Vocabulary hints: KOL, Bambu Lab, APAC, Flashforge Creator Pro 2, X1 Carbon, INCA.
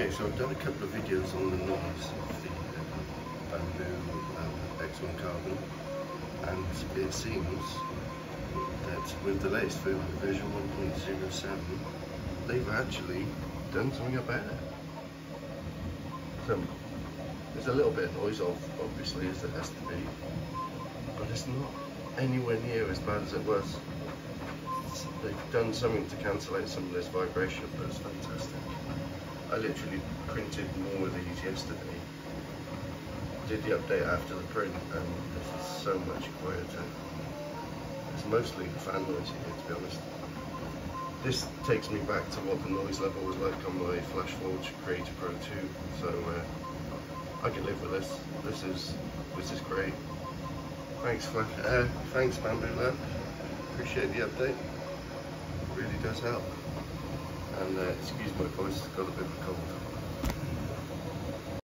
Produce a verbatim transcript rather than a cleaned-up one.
Okay, so I've done a couple of videos on the noise of the Bambu um, X one Carbon, and it seems that with the latest version one point oh seven, they've actually done something about it. So there's a little bit of noise, obviously, as there has to be, but it's not anywhere near as bad as it was. They've done something to cancel out some of this vibration, but it's fantastic. I literally printed more of these yesterday, did the update after the print, and this is so much quieter. It's mostly fan noise here, to be honest. This takes me back to what the noise level was like on my Flashforge Creator Pro two, so uh, I can live with this. This is this is great. Thanks, Flash, uh, thanks Bambu Lab. Appreciate the update. It really does help. And uh, excuse my voice, it's got a bit of a cold.